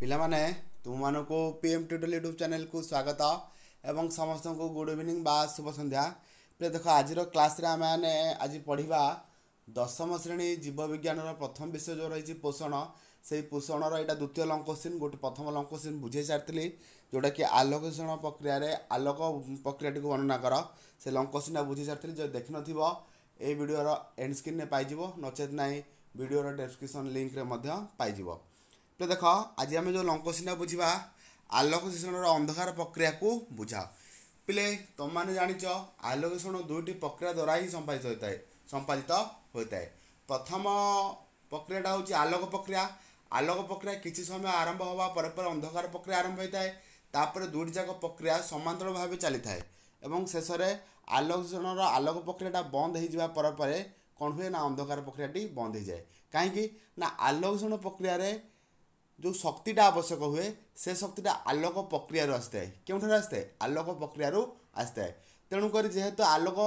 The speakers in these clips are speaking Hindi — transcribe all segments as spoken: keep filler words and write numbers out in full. पिलामाने तुममानको पीएम ट्यूटोरियल यूट्यूब चैनल को स्वागत एवं समस्त को गुड इवनिंग बा शुभ संध्या। पे देख आज क्लास रे आम आज पढ़ा दशम श्रेणी जीव विज्ञान प्रथम विषय जो रही पोषण से पोषण रहा द्वितीय लंग क्वेश्चन गोटे प्रथम लंग क्वेश्चन बुझे सारी जोटा कि आलोक शोषण प्रक्रिय आलोक प्रक्रिया टी वर्णना कर से लंग क्वेश्चन बुझे सारी जो देख नीडियोर एंड स्क्रीन पाइज नचेत ना भिडर डेस्क्रिप्सन लिंक्रे पाइज। तो देख आज आम जो लंग क्वेश्चन बुझा आलोक शोषण अंधकार प्रक्रिया को बुझा पे तुम मैंने जाच आलोक शोषण दुईट प्रक्रिया द्वारा ही संपादित होता है संपादित होता है। प्रथम प्रक्रिया हूँ आलोक प्रक्रिया आलोक प्रक्रिया किसी समय आरंभ होगा पर अंधकार प्रक्रिया आरंभ होता है। तापर दुईट जाक प्रक्रिया समांतर भाव चली था शेष आलोक शोषण आलोक प्रक्रिया बंद हो कौन हुए ना अंधकार प्रक्रियाटी बंद हो जाए कहीं ना आलोक शोषण प्रक्रिय जो शक्तिटा आवश्यक हुए से शक्तिटा आलोक प्रक्रिया आसता है क्यों आसता है आलोक प्रक्रिया आसता है। तेणुक जेहेतु आलोक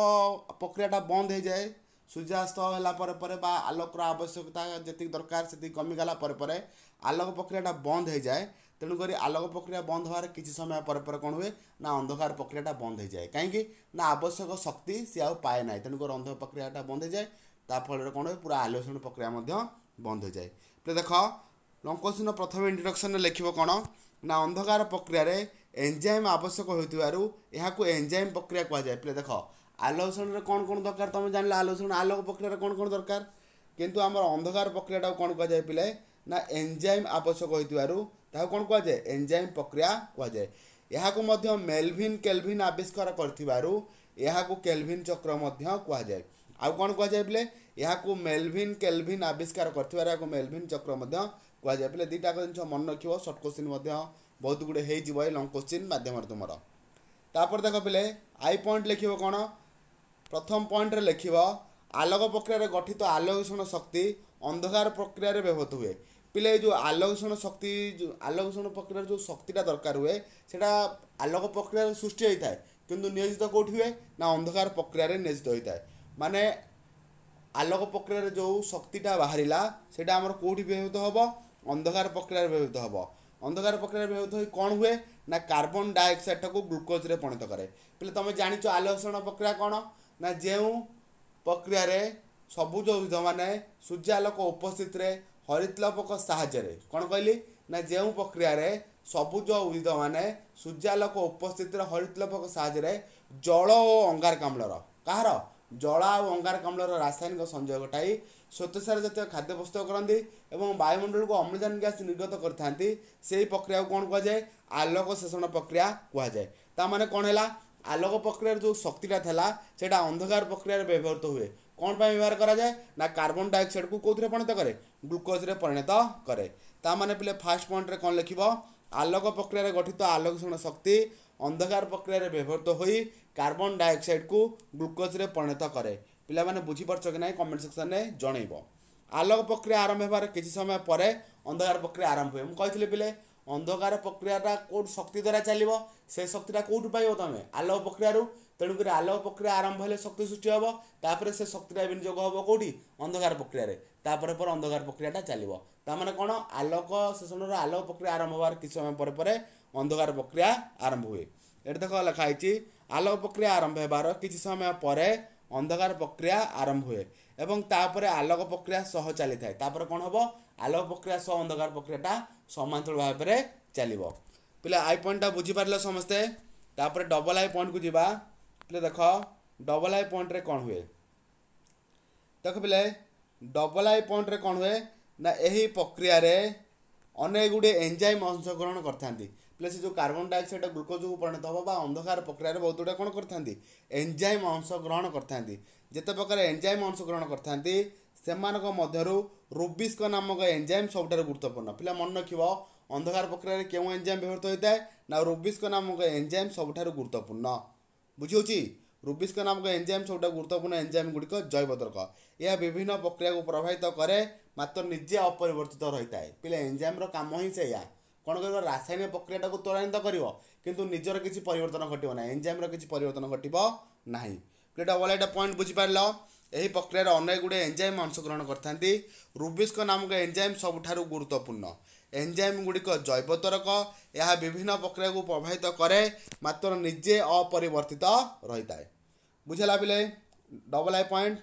प्रक्रियाटा बंद हो जाए सूर्यास्त होगापर आलोक आवश्यकता जी दरकार से कमीगला आलोक प्रक्रियाटा बंद हो जाए। तेणुक आलोक प्रक्रिया बंद होवार किसी समय पर पर कौन हुए ना अंधकार प्रक्रियाटा बंद हो जाए कहीं ना आवश्यक शक्ति सी आउ पाए ना। तेणुक अंधकार प्रक्रियाटा बंद हो जाए ताफल कौन हुए पूरा आलोचना प्रक्रिया बंद हो जाए। तो देख लंग क्वेश्चन प्रथम इंट्रोडक्शन लिखो कौन ना अंधकार प्रक्रिया रे एंजाइम आवश्यक हो एंजाइम प्रक्रिया कहुए। पे देख आलोचन कौन कौन दरकार तुम जान आलोचन आलोक प्रक्रिया कौन कौन दरकार किंतु आम अंधकार प्रक्रिया कौन कहुए पे ना एंजाइम आवश्यक होता कौन कहुए एंजाइम प्रक्रिया कहुए। यह मेलविन केल्विन आविष्कार करथिन चक्र कहुए आउ कौन कहुए पे यह मेलविन केल्विन आविष्कार कर मेलविन चक्र कहुए। पे दुईटा जिन मन रख सर्ट क्वेश्चन बहुत गुड़े हो लंग क्वेश्चन मध्यम तुम तापर देख पे आई पॉइंट लिख कौन प्रथम पॉइंट लिख आलोक प्रक्रिया गठित तो आलोक शोषण शक्ति अंधकार प्रक्रिया व्यवहृत हुए। पे जो आलोक शोषण शक्ति आलोक शोषण प्रक्रिया जो शक्तिटा दरकार हुए से आलोक प्रक्रिया सृष्टि होता है किंतु नियोजित कौटी हुए ना अंधकार प्रक्रिया नियोजित होता है। माने आलोक प्रक्रिया जो शक्तिटा बाहर से कौटी व्यवहृत होब अंधकार प्रक्रिया व्यवहृत होब। अंधकार प्रक्रिया व्यवहृत हो कौन हुए ना कार्बन डाइऑक्साइड टाक ग्लुकोज रे परिणत करे। पे तुम जाच आलोक शोषण प्रक्रिया कौन ना जो प्रक्रिया रे सबुज उद्भिद मैंने सूर्यालोक उपस्थित रे हरितलवक साहाय्य रे कौन कहली ना जो प्रक्रिया रे सबुज उद्भिद मैंने सूर्यालोक उपस्थित रे हरितलवक साहाय्य रे जल और अंगारकाम्ल कहार जल और अंगारकाम्ल रासायनिक संयोग टाई श्वेतसार जातीय खाद्य प्रस्तुत करती और वायुमंडल को अम्लजान गैस निर्गत करते ही प्रक्रिया को कौन कहुए आलोक शोषण प्रक्रिया कहुए। ताने कौन है आलोक प्रक्रिया जो शक्तिटा था से अंधकार प्रक्रिया व्यवहृत हुए कौन पर व्यवहार कराए ना कार्बन डाइऑक्साइड को कौन परिणत करे ग्लूकोज रे परिणत करे। ताने पे फास्ट पॉइंट कौन लिख आलोक प्रक्रिया गठित आलोक शोषण शक्ति अंधकार प्रक्रिया व्यवहृत हो कार्बन डाइऑक्साइड को ग्लूकोज रे परिणत करे। पिला माने बुझी पारछ कि नहीं कमेंट सेक्शन में जनइबो। आलोक प्रक्रिया आरंभ होबार किसी समय पर अंधकार प्रक्रिया आरंभ हुए मुझे पे अंधकार प्रक्रिया कौन शक्ति द्वारा चलो से शक्तिटा कौटू पाइब तुम आलोक प्रक्रिया। तेणुक आलोक प्रक्रिया आरंभ होले शक्ति सृष्टि होबो तापर से शक्तिटा विनियोग होबो कौटी अंधकार प्रक्रिया तापर पर अंधकार प्रक्रिया चलो। ताने कौन आलोक शोषण आलोक प्रक्रिया आरंभ होबार किसी समय पर अंधकार प्रक्रिया आरंभ हुए। ये देख लिखाई आलोक प्रक्रिया आरंभ होबार किसी समय पर अंधकार प्रक्रिया आरंभ हुए एवं तापर आलोक प्रक्रिया सह चली थाए तापर कौन हम आलोक प्रक्रिया सह अंधकार प्रक्रियाटा समांतर भाव में चलो। पे आई पॉइंटा बुझीपारे समस्ते तापर डबल आई पॉइंट को जीवा। पे देख डबल आई पॉइंट रे कौन हुए देख पे डबल आई पॉइंट रे कौन हुए ना यही प्रक्रिया अनेक गुड़े एंजाइम अंशग्रहण करते प्लस जो कार्बन डाइऑक्साइड ग्लूकोज को परिणत होगा अंधकार प्रक्रिया बहुत गुड़ा कौन करते एंजाइम अंशग्रहण करते जिते प्रकार एंजाइम अंशग्रहण करते मध्य रुबिस्क नामक एंजाइम सबुठ गुरुत्वपूर्ण। पे मन रख अंधकार प्रक्रिया क्यों एंजाइम व्यवहृत होता है ना रुबिस्क नामक एंजाइम सबुठ गुरुत्वपूर्ण बुझे रुबिस्क नामक एंजाइम सबुठ गुरुत्वपूर्ण एंजाइम गुड़िक जैव तर्क यह विभिन्न प्रक्रिया को प्रभावित करे मात्र निजे अपरिवर्तित रही है। पे एंजाइम काम ही से कौन कर रासायनिक प्रक्रिया को त्वरान्वित कर निजर किसी परिवर्तन घटना ना एंजाइम किसी परिवर्तन घटना ना। पे डबल एटा पॉइंट बुझीपार यही प्रक्रिया अनेक गुड़े एंजाइम अंशग्रहण करते रुबिस्क नामक एंजाइम सबुठ गुरुत्वपूर्ण एंजाइम गुड़िक जैव त्वरक यह विभिन्न प्रक्रिया को प्रभावित करे मात्र निजे अपरिवर्तित रही है। बुझेला बेले डबल आई पॉइंट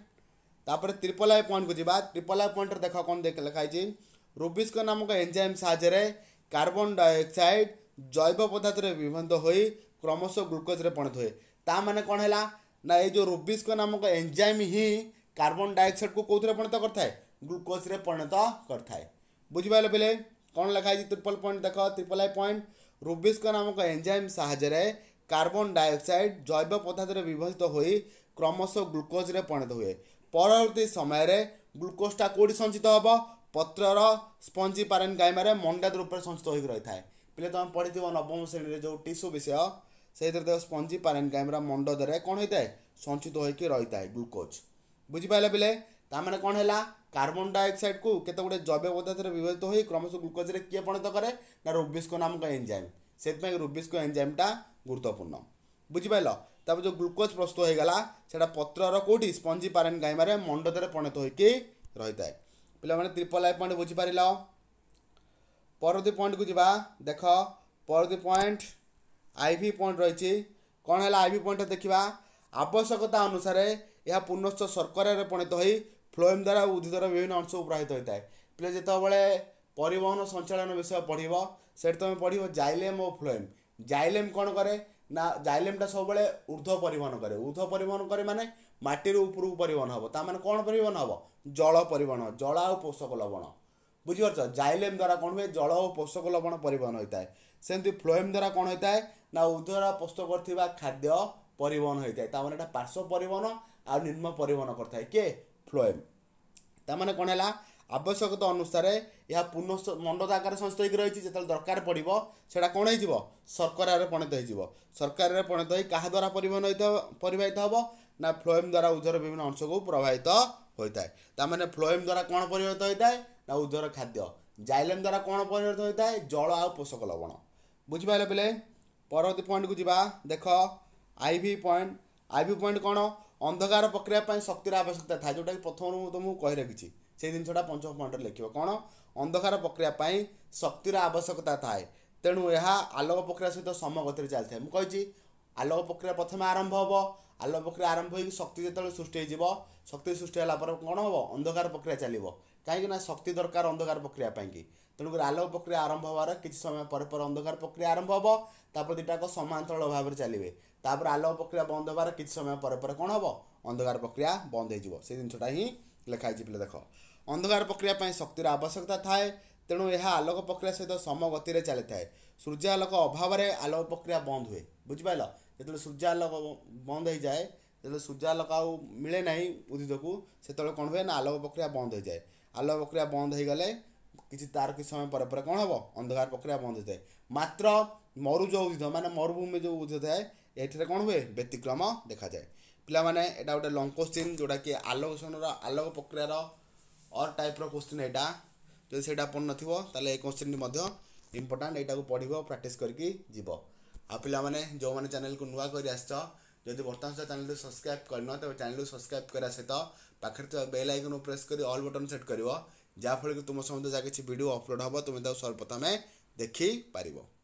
तापर ट्रिपल आई पॉइंट को जी ट्रिपल आई पॉइंट देख कौन लिखाई रुबिस्को नामक एंजाइम साहाय्य कार्बन डाइऑक्साइड जैव पदार्थ विभक्त होई क्रमशः ग्लुकोज रे परिणत हुए। ता माने कौन है ना ये जो रुबिस्को नामक एंजाइम ही कार्बन डाइऑक्साइड को कौन परिणत करता है ग्लुकोज रे परिणत करता है। बुझिपाले बेले कौन लिखाई ट्रिपल पॉइंट देख ट्रिपल आई पॉइंट रुबिस्को नामक एंजाइम साहाय्य कार्बन डाइऑक्साइड जैव पदार्थ विभक्त होई क्रमशः ग्लुकोज रे परिणत हुए। परवर्ती समय रे ग्लुकोजटा कौटी संचित हे पत्रर स्पंजी पारेनकाइमा रे मंडा रूप से संचित होकर रही है। पे तुम पढ़ी थो नवम श्रेणी जो टीसू विषय से स्पंजी पारेनकाइमा मंडद कौन होता है संचित होकर रही है ग्लुकोज। बुझिपाल पे ताने कौन है कार्बन डाइऑक्साइड को केत गुटे जैव पदार्थ विभाजित हो क्रमशः ग्लुकोज में किए परिणत करे ना रुबिस्को नामक एंजाइम से रुबिस्को एंजाइमटा गुरुत्वपूर्ण। बुझिपाल तब जो ग्लुकोज प्रस्तुत होगा से पत्रर कौटी स्पंजी पारेनकाइमा रे मंडद परिणत होकर रही है। पे ट्रिपल आई पॉइंट बुझिपार परवर्ती पॉइंट को जीवा देख परवर्ती पॉइंट आईवी पॉइंट रही कौन है आईवी पॉइंट देखा आवश्यकता अनुसार यह पुनश्च शर्करा रे परिणत हो फ्लोएम द्वारा उद्भिदर विभिन्न अंश प्रभावित होता है। पे जितेबाला परिवहन संचालन विषय पढ़व से तुम पढ़व जाइलेम और फ्लोएम। जाइलेम कौन करे ना जाइलेमटा सब ऊर्ध्व परिवहन करे ऊर्ध्व परिवहन करे माने माटी उपरकू परिवहन हे ताने कौन परिवहन हे जल परिवहन जल और पोषक लवण। बुझिपार जाइलेम द्वारा कौन हुए जल और पोषक लवण परिवहन होता है। सेमती फ्लोएम द्वारा कौन होता है ना उद्भिदर प्रस्तुत करथिबा खाद्य परिवहन होता है ताने एटा पार्श्व परिवहन और निम्न परिवहन करता है किए फ्लोएम। ताने कौन है आवश्यकता अनुसार यह पुनः मंडद आकार संस्थित होकर रही है जो दरकार पड़ो से कौन हो शर्करा रे परिणत हो शर्करा रे परिणत हो क्या द्वारा परिवहन परिवाहित हे ना फ्लोएम द्वारा उधर विभिन्न अंश को प्रभावित होता है। ताने फ्लोएम द्वारा कौन परिवर्तित होता है ना उधर खाद्य जाइलेम द्वारा कौन परिवर्तित होता है जल और पोषक लवण। बुझिपाल पे परवर्ती पॉइंट को जीवा देख आईवी पॉइंट आईवी पॉइंट कौन अंधकार प्रक्रिया शक्तिर आवश्यकता था जोटा कि प्रथम तुमको कही रखी से जिनटा पंचम पॉइंट लिख कौन अंधकार प्रक्रिया शक्तिर आवश्यकता थाए तेणु यह आलोक प्रक्रिया सहित समगति चलता है। मुझे आलोक प्रक्रिया प्रथम आरंभ हे आलोक प्रक्रिया आरंभ हो शक्ति जो सृष्टि शक्ति सृष्टि होगापर कौन हे अंधकार प्रक्रिया चलो कहीं शक्ति दरकार अंधकार प्रक्रिया तेणुकर आलोक प्रक्रिया आरंभ होवार किसी समय पर पर अंधकार प्रक्रिया आरंभ हे तापर दुटाक समांतर भाव में चलिए तापर आलोक प्रक्रिया बंद होवार किसी समय पर पर कौन हे अंधकार प्रक्रिया बंद हो जिनटा ही लिखाई। पे देख अंधकार प्रक्रिया शक्तिर आवश्यकता थाए तेणु यह आलोक प्रक्रिया सहित समगति में चली थाए सूर्यालोक अभाव में आलोक प्रक्रिया बंद हुए। बुझिपाल जो सूर्यालोक बंद हो जाए जो सूर्यालोक आ मिले ना उद्भिद को सेतबे कौन हुए ना आलोक प्रक्रिया बंद हो जाए आलोक प्रक्रिया बंद हो गले कि तार किसी समय पर पर कौन हे अंधकार प्रक्रिया बंद हो जाए मात्र मरु जो उद्भिद माने मरुभूमि जो उद्भिद थाए ये कौन हुए व्यतिक्रम देखा जाए। पिला माने एटा गोटे लंग क्वेश्चन जोटा कि आलोकन आलोक प्रक्रियार और टाइप्र क्वेश्चन यहाँ जो से पढ़े क्वेश्चन इंपोर्टाट यहाँ पढ़व प्राक्ट करके जीव। आ पाने जो मैंने चैनल को नुआ कर आदि बर्तमान सहित चैनल सब्सक्राइब करन तेज चैनल सब्सक्राइब करने सहित पाखे बेल आइकन प्रेस कर ऑल बटन सेट कर जहाँफल कि तुम समेत जहाँ किसी वीडियो अपलोड हे तुम सर्वप्रथमें देखी पार।